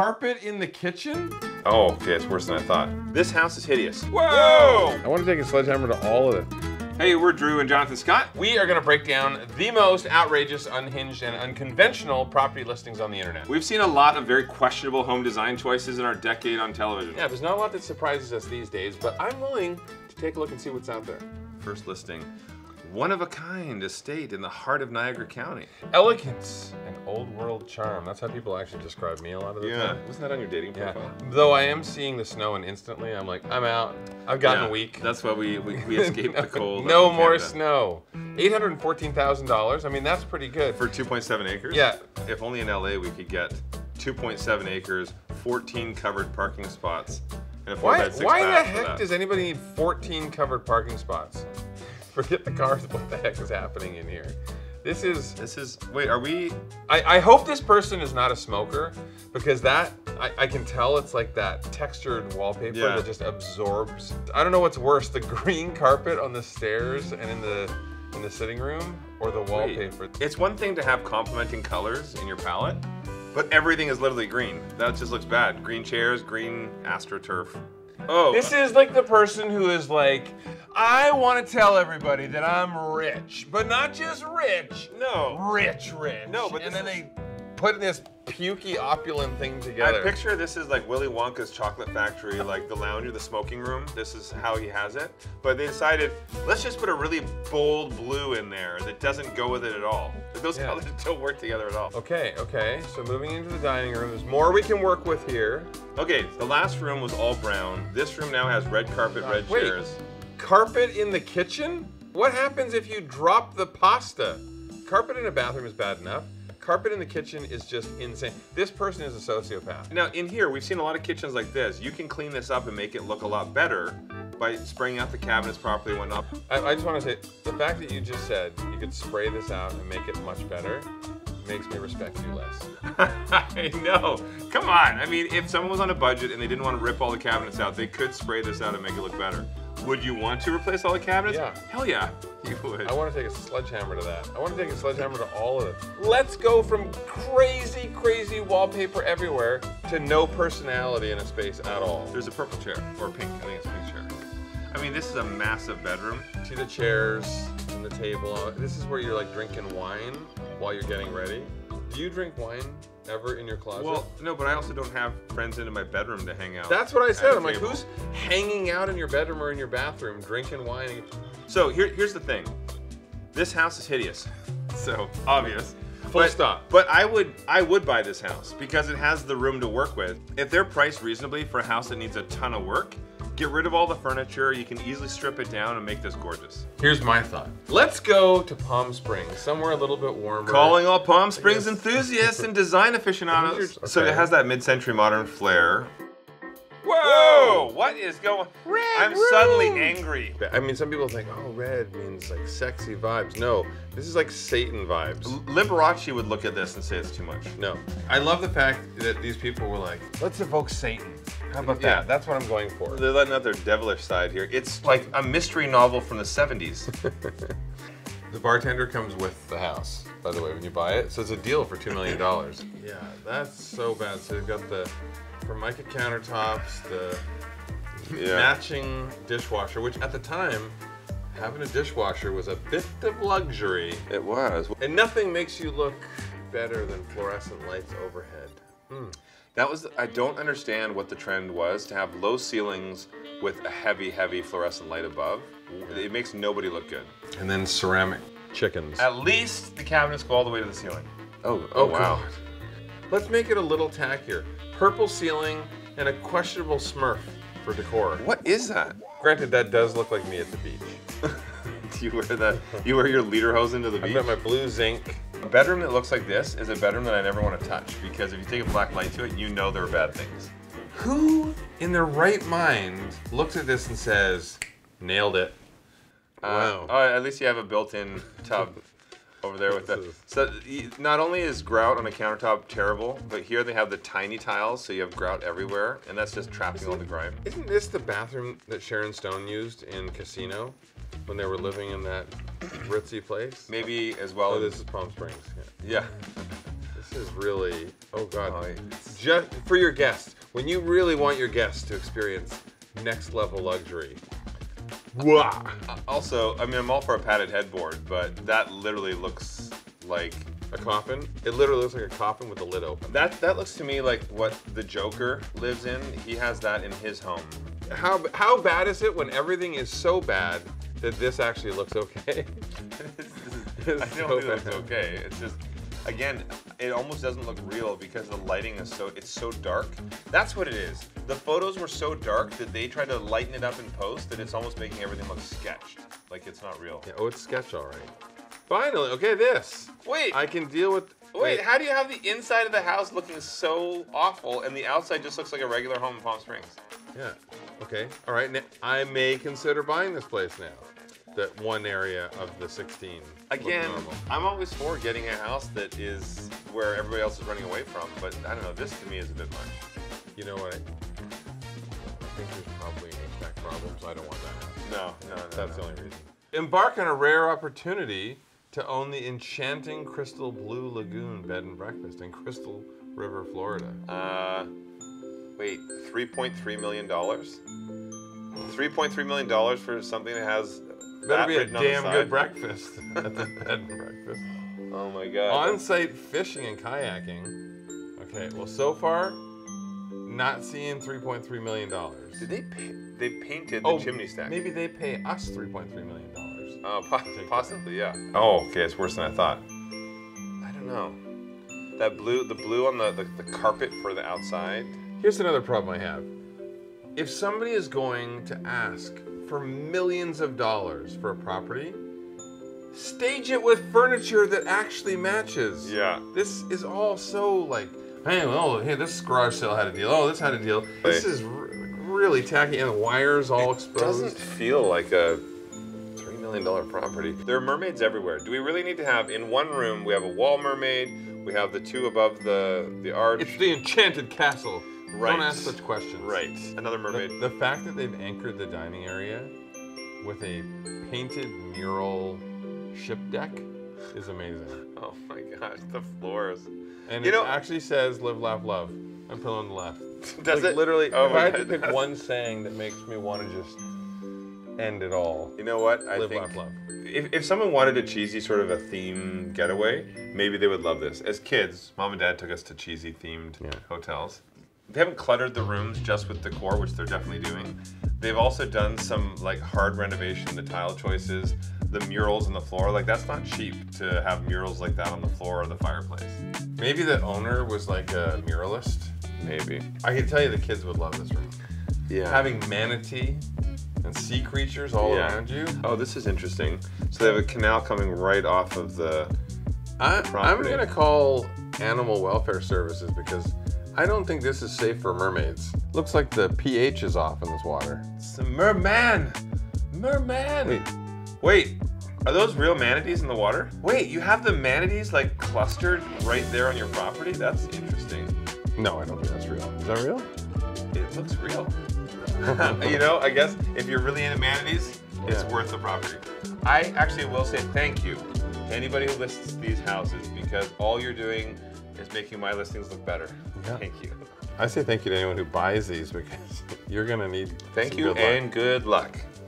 carpet in the kitchen? Oh, okay, it's worse than I thought. This house is hideous. Whoa! I want to take a sledgehammer to all of it. Hey, we're Drew and Jonathan Scott. We are gonna break down the most outrageous, unhinged, and unconventional property listings on the internet. We've seen a lot of very questionable home design choices in our decade on television. Yeah, there's not a lot that surprises us these days, but I'm willing to take a look and see what's out there. First listing, one-of-a-kind estate in the heart of Niagara County. Elegance and old-world charm. That's how people actually describe me a lot of the time. Yeah, wasn't that on your dating profile? Yeah. Though I am seeing the snow and instantly I'm like, I'm out. I've gotten weak. That's why we escaped the cold. No more snow. $814,000. I mean, that's pretty good. For 2.7 acres? Yeah. If only in LA we could get 2.7 acres, 14 covered parking spots, and a 4x6 Why the heck does anybody need 14 covered parking spots? Forget the cars, what the heck is happening in here? Wait, are we? I hope this person is not a smoker, because that, I can tell it's like that textured wallpaper that just absorbs. I don't know what's worse, the green carpet on the stairs and in the sitting room, or the wallpaper. Wait. It's one thing to have complementing colors in your palette, but everything is literally green. That just looks bad. Green chairs, green astroturf. Oh. This is like the person who is like, I want to tell everybody that I'm rich, but not just rich. No. Rich. No, but and then they put this pukey opulent thing together. I picture this is like Willy Wonka's chocolate factory, like the lounge or the smoking room. This is how he has it. But they decided, let's just put a really bold blue in there that doesn't go with it at all. Those colors don't work together at all. Okay, so moving into the dining room, there's more we can work with here. Okay, the last room was all brown. This room now has red carpet, red chairs. Carpet in the kitchen? What happens if you drop the pasta? Carpet in a bathroom is bad enough. Carpet in the kitchen is just insane. This person is a sociopath. Now, in here, we've seen a lot of kitchens like this. You can clean this up and make it look a lot better by spraying out the cabinets properly and whatnot. I just want to say, the fact that you just said you could spray this out and make it much better makes me respect you less. I know. Come on. I mean, if someone was on a budget and they didn't want to rip all the cabinets out, they could spray this out and make it look better. Would you want to replace all the cabinets? Yeah. Hell yeah, you would. I want to take a sledgehammer to that. I want to take a sledgehammer to all of it. Let's go from crazy, crazy wallpaper everywhere to no personality in a space at all. There's a purple chair, or pink, I think it's a pink chair. I mean, this is a massive bedroom. See the chairs and the table. This is where you're like drinking wine while you're getting ready. Do you drink wine ever in your closet? Well, no, but I also don't have friends into my bedroom to hang out. That's what I said. I'm like, who's hanging out in your bedroom or in your bathroom drinking wine? So here's the thing. This house is hideous. So obvious. Full stop. But I would buy this house because it has the room to work with. If they're priced reasonably for a house that needs a ton of work, get rid of all the furniture. You can easily strip it down and make this gorgeous. Here's my thought. Let's go to Palm Springs, somewhere a little bit warmer. Calling all Palm Springs enthusiasts and design aficionados. Okay. So it has that mid-century modern flair. Whoa! What is going on? I'm suddenly angry. I mean, some people think, oh, red means like sexy vibes. No, this is like Satan vibes. Liberace would look at this and say it's too much. No. I love the fact that these people were like, let's evoke Satan. How about that? That's what I'm going for. They're letting out their devilish side here. It's like a mystery novel from the 70s. The bartender comes with the house, by the way, when you buy it. So it's a deal for $2 million. Yeah, that's so bad. So they've got the Formica countertops, the matching dishwasher, which at the time, having a dishwasher was a bit of luxury. It was. And nothing makes you look better than fluorescent lights overhead. Mm. I don't understand what the trend was to have low ceilings with a heavy, heavy fluorescent light above. It makes nobody look good. And then ceramic chickens. At least the cabinets go all the way to the ceiling. Oh wow. God. Let's make it a little tackier. Purple ceiling and a questionable smurf for decor. What is that? Granted, that does look like me at the beach. Do you wear that? You wear your lederhosen to the beach? I've got my blue zinc. A bedroom that looks like this is a bedroom that I never want to touch because if you take a black light to it, you know there are bad things. Who in their right mind looks at this and says, nailed it? Wow. At least you have a built-in tub over there with that. So not only is grout on a countertop terrible, but here they have the tiny tiles, so you have grout everywhere, and that's just trapping all the grime. Isn't this the bathroom that Sharon Stone used in Casino when they were living in that ritzy place? Maybe as well. Oh, this is Palm Springs. Yeah. This is really, oh God. Oh, just for your guests, when you really want your guests to experience next level luxury. Wow. Also, I mean, I'm all for a padded headboard, but that literally looks like a coffin. It literally looks like a coffin with the lid open. That looks to me like what the Joker lives in. He has that in his home. How bad is it when everything is so bad that this actually looks okay? I don't think it looks okay. It's just, again, it almost doesn't look real because the lighting is it's so dark. That's what it is. The photos were so dark that they tried to lighten it up in post that it's almost making everything look sketched. Like it's not real. Yeah, oh, it's sketch all right. Finally, okay, this. Wait. I can deal with... Wait, how do you have the inside of the house looking so awful and the outside just looks like a regular home in Palm Springs? Yeah, okay, all right. Now, I may consider buying this place now. That one area of the 16. Again, I'm always for getting a house that is where everybody else is running away from, but I don't know, this to me is a bit much. You know what? I think there's probably HVAC problems. I don't want that house. No. That's the only reason. Embark on a rare opportunity to own the enchanting Crystal Blue Lagoon bed and breakfast in Crystal River, Florida. Wait, $3.3 million? $3.3 million for something that has... Better be a damn good breakfast at the bed and breakfast. Oh my God. On-site fishing and kayaking. Okay, well so far, not seeing $3.3 million. Did they pay? They painted the chimney stack. Maybe they pay us $3.3 million. Oh, possibly, yeah. Oh, okay, it's worse than I thought. I don't know. That blue, the blue on the carpet for the outside. Here's another problem I have. If somebody is going to ask for millions of dollars for a property, stage it with furniture that actually matches. Yeah. This is all so like, hey, well, hey, this garage sale had a deal. Oh, this had a deal. This is really tacky, and the wires all exposed. It doesn't feel like a $3 million property. There are mermaids everywhere. Do we really need to have, in one room, we have a wall mermaid, we have the two above the arch. It's the enchanted castle. Right. Don't ask such questions. Right. Another mermaid. The fact that they've anchored the dining area with a painted mural ship deck is amazing. Oh my gosh, the floors. And you know, actually says, live, laugh, love. I'm pillow on the left. Does like, it? Literally, oh if I had to pick one saying that makes me want to just end it all. You know what? I think live, laugh, love. If someone wanted a cheesy sort of a theme getaway, maybe they would love this. As kids, Mom and Dad took us to cheesy themed hotels. They haven't cluttered the rooms just with decor, which they're definitely doing. They've also done some like hard renovation, the tile choices, the murals on the floor. Like that's not cheap to have murals like that on the floor or the fireplace. Maybe the owner was like a muralist. Maybe. I can tell you the kids would love this room. Yeah. Having manatee and sea creatures all around you. Oh, this is interesting. So they have a canal coming right off of the property. I'm gonna call Animal Welfare Services because I don't think this is safe for mermaids. Looks like the pH is off in this water. It's a merman! Merman! Wait, are those real manatees in the water? Wait, you have the manatees like clustered right there on your property? That's interesting. No, I don't think that's real. Is that real? It looks real. You know, I guess if you're really into manatees, it's worth the property. I actually will say thank you to anybody who lists these houses because all you're doing is making my listings look better. Yeah. Thank you. I say thank you to anyone who buys these because you're gonna need some good luck.